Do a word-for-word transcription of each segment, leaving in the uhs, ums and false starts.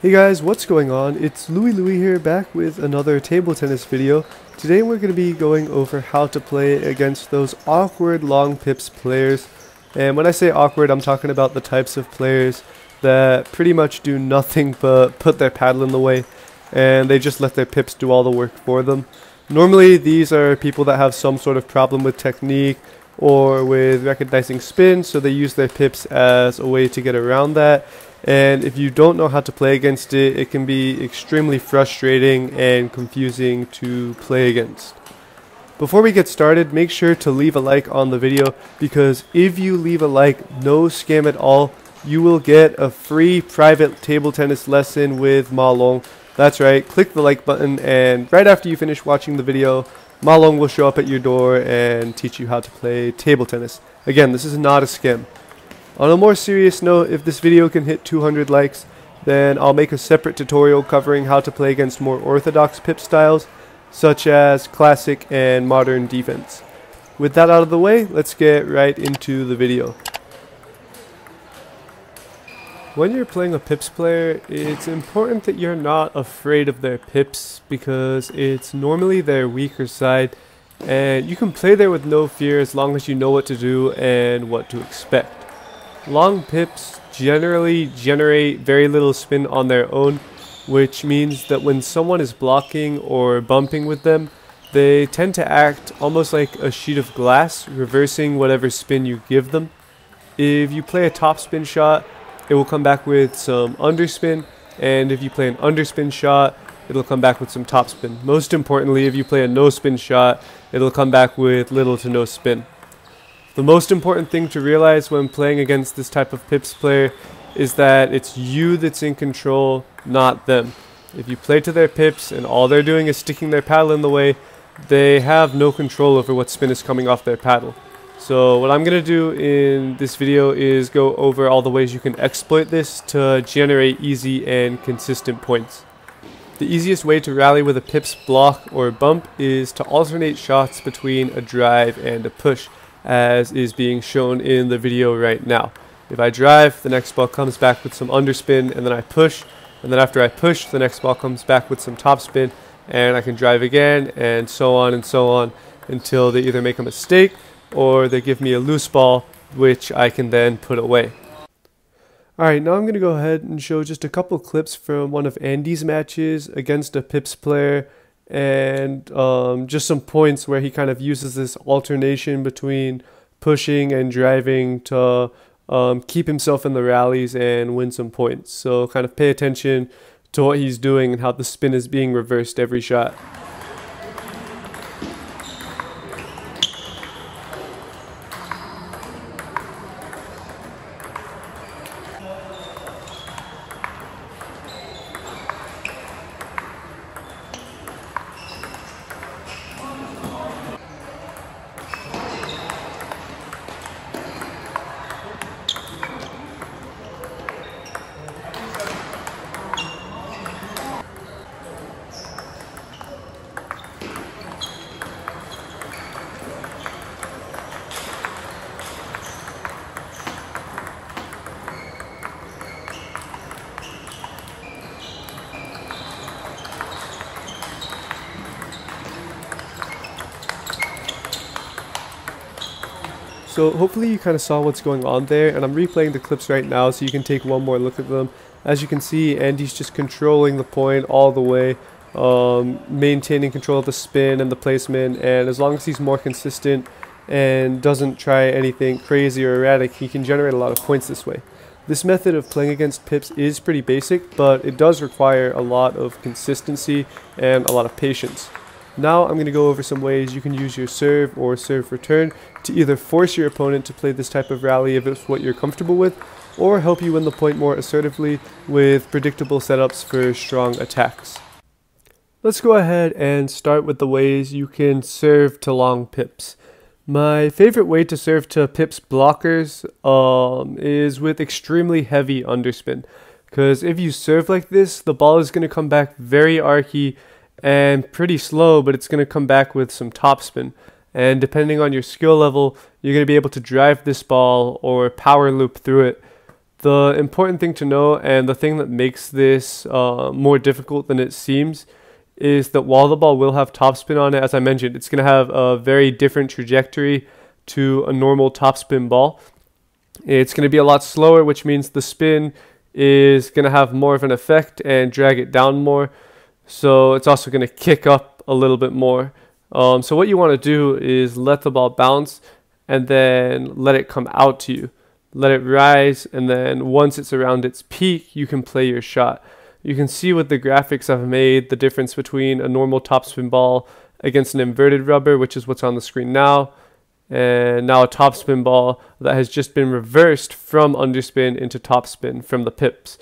Hey guys, what's going on? It's Louis Louis here, back with another table tennis video. Today we're going to be going over how to play against those awkward long pips players. And when I say awkward, I'm talking about the types of players that pretty much do nothing but put their paddle in the way, and they just let their pips do all the work for them. Normally these are people that have some sort of problem with technique or with recognizing spin, so they use their pips as a way to get around that. And if you don't know how to play against it, it can be extremely frustrating and confusing to play against. Before we get started, make sure to leave a like on the video, because if you leave a like, no scam at all, you will get a free private table tennis lesson with Ma Long. That's right, click the like button, and right after you finish watching the video, Ma Long will show up at your door and teach you how to play table tennis. Again, this is not a scam. On a more serious note, if this video can hit two hundred likes, then I'll make a separate tutorial covering how to play against more orthodox pip styles, such as classic and modern defense. With that out of the way, let's get right into the video. When you're playing a pips player, it's important that you're not afraid of their pips, because it's normally their weaker side, and you can play there with no fear as long as you know what to do and what to expect. Long pips generally generate very little spin on their own, which means that when someone is blocking or bumping with them, they tend to act almost like a sheet of glass, reversing whatever spin you give them. If you play a topspin shot, it will come back with some underspin, and if you play an underspin shot, it'll come back with some topspin. Most importantly, if you play a no-spin shot, it'll come back with little to no spin. The most important thing to realize when playing against this type of pips player is that it's you that's in control, not them. If you play to their pips and all they're doing is sticking their paddle in the way, they have no control over what spin is coming off their paddle. So what I'm going to do in this video is go over all the ways you can exploit this to generate easy and consistent points. The easiest way to rally with a pips block or bump is to alternate shots between a drive and a push, as is being shown in the video right now. If I drive, the next ball comes back with some underspin, and then I push, and then after I push, the next ball comes back with some topspin, and I can drive again, and so on and so on, until they either make a mistake or they give me a loose ball, which I can then put away. Alright, now I'm going to go ahead and show just a couple clips from one of Andy's matches against a pips player, and um, just some points where he kind of uses this alternation between pushing and driving to um, keep himself in the rallies and win some points. So kind of pay attention to what he's doing and how the spin is being reversed every shot. So hopefully you kind of saw what's going on there, and I'm replaying the clips right now so you can take one more look at them. As you can see, Andy's just controlling the point all the way, um, maintaining control of the spin and the placement, and as long as he's more consistent and doesn't try anything crazy or erratic, he can generate a lot of points this way. This method of playing against pips is pretty basic, but it does require a lot of consistency and a lot of patience. Now I'm going to go over some ways you can use your serve or serve return to either force your opponent to play this type of rally if it's what you're comfortable with, or help you win the point more assertively with predictable setups for strong attacks. Let's go ahead and start with the ways you can serve to long pips. My favorite way to serve to pips blockers um, is with extremely heavy underspin, because if you serve like this, the ball is going to come back very archy and pretty slow, but it's going to come back with some topspin. And depending on your skill level, you're going to be able to drive this ball or power loop through it. The important thing to know, and the thing that makes this uh, more difficult than it seems, is that while the ball will have topspin on it, as I mentioned, it's going to have a very different trajectory to a normal topspin ball. It's going to be a lot slower, which means the spin is going to have more of an effect and drag it down more. So it's also going to kick up a little bit more. Um, so what you want to do is let the ball bounce and then let it come out to you. Let it rise, and then once it's around its peak, you can play your shot. You can see with the graphics I've made the difference between a normal topspin ball against an inverted rubber, which is what's on the screen now, and now a topspin ball that has just been reversed from underspin into topspin from the pips.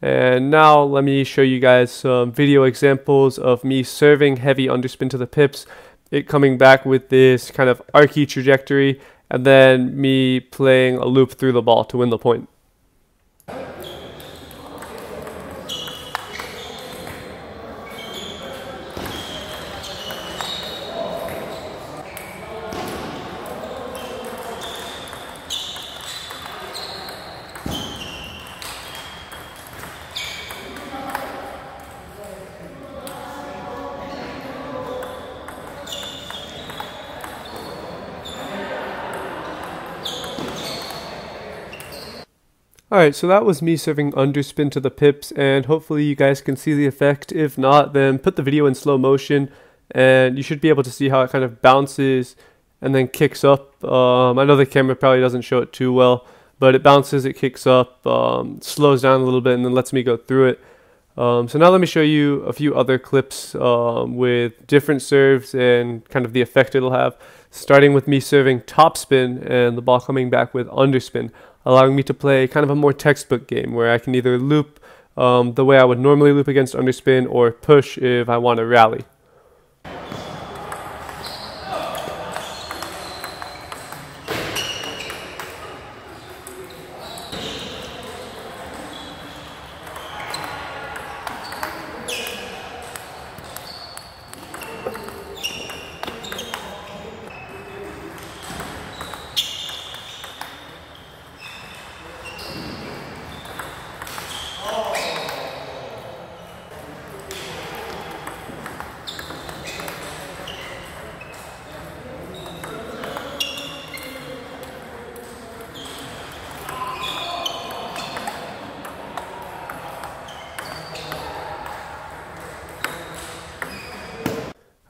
And now let me show you guys some video examples of me serving heavy underspin to the pips, it coming back with this kind of archy trajectory, and then me playing a loop through the ball to win the point. Alright, so that was me serving underspin to the pips, and hopefully you guys can see the effect. If not, then put the video in slow motion and you should be able to see how it kind of bounces and then kicks up. Um, I know the camera probably doesn't show it too well, but it bounces, it kicks up, um, slows down a little bit, and then lets me go through it. Um, so now let me show you a few other clips um, with different serves and kind of the effect it'll have, starting with me serving topspin and the ball coming back with underspin, allowing me to play kind of a more textbook game where I can either loop um, the way I would normally loop against underspin, or push if I want to rally.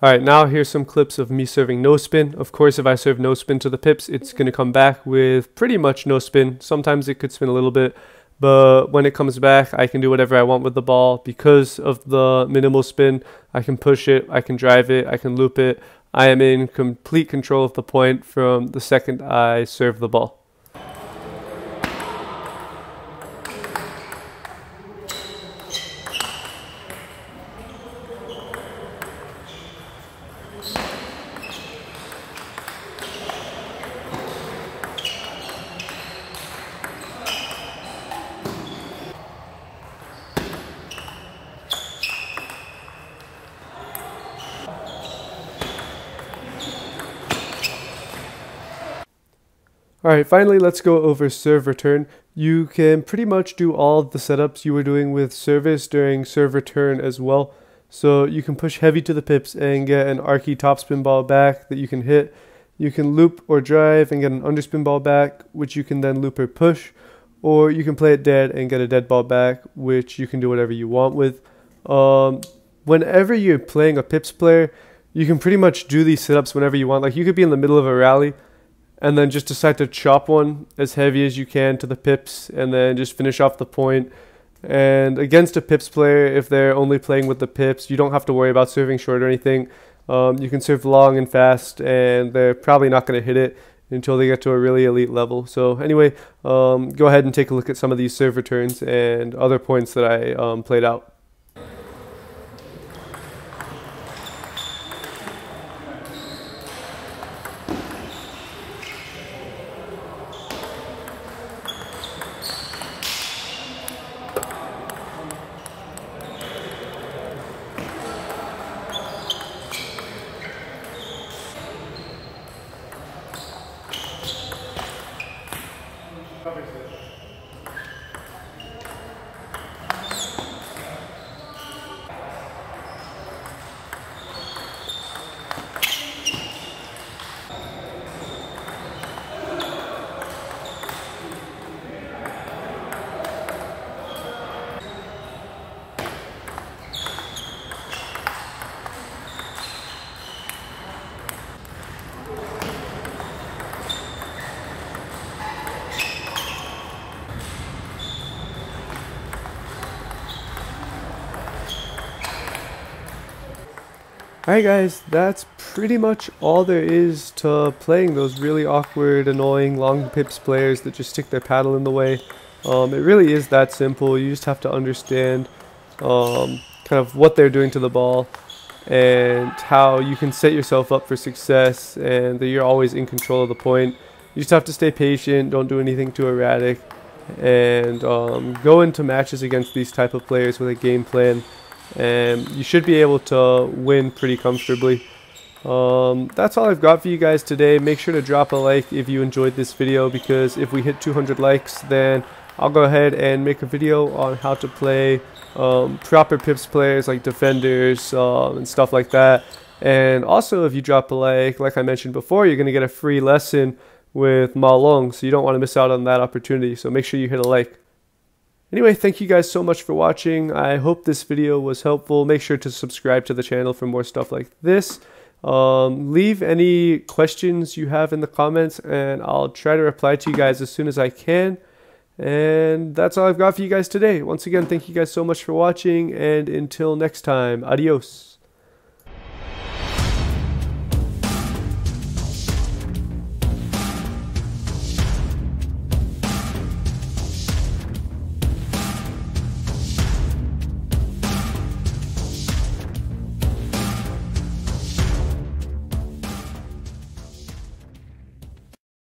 Alright, now here's some clips of me serving no spin. Of course, if I serve no spin to the pips, it's going to come back with pretty much no spin. Sometimes it could spin a little bit, but when it comes back, I can do whatever I want with the ball because of the minimal spin. I can push it, I can drive it, I can loop it. I am in complete control of the point from the second I serve the ball. Alright, finally let's go over serve return. You can pretty much do all the setups you were doing with service during serve return as well. So you can push heavy to the pips and get an archy topspin ball back that you can hit. You can loop or drive and get an underspin ball back, which you can then loop or push. Or you can play it dead and get a dead ball back, which you can do whatever you want with. Um, whenever you're playing a pips player, you can pretty much do these setups whenever you want. Like, you could be in the middle of a rally and then just decide to chop one as heavy as you can to the pips and then just finish off the point. And against a pips player, if they're only playing with the pips, you don't have to worry about serving short or anything. Um, you can serve long and fast, and they're probably not going to hit it until they get to a really elite level. So anyway, um, go ahead and take a look at some of these serve returns and other points that I um, played out. Obviously. Alright guys, that's pretty much all there is to playing those really awkward, annoying long pips players that just stick their paddle in the way. Um, it really is that simple. You just have to understand um, kind of what they're doing to the ball and how you can set yourself up for success and that you're always in control of the point. You just have to stay patient, don't do anything too erratic, and um, go into matches against these type of players with a game plan. And you should be able to win pretty comfortably. Um, that's all I've got for you guys today. Make sure to drop a like if you enjoyed this video, because if we hit two hundred likes, then I'll go ahead and make a video on how to play um, proper pips players like defenders um, and stuff like that. And also, if you drop a like, like I mentioned before, you're going to get a free lesson with Ma Long, so you don't want to miss out on that opportunity. So make sure you hit a like. Anyway, thank you guys so much for watching. I hope this video was helpful. Make sure to subscribe to the channel for more stuff like this. Um, leave any questions you have in the comments, and I'll try to reply to you guys as soon as I can. And that's all I've got for you guys today. Once again, thank you guys so much for watching, and until next time, adios.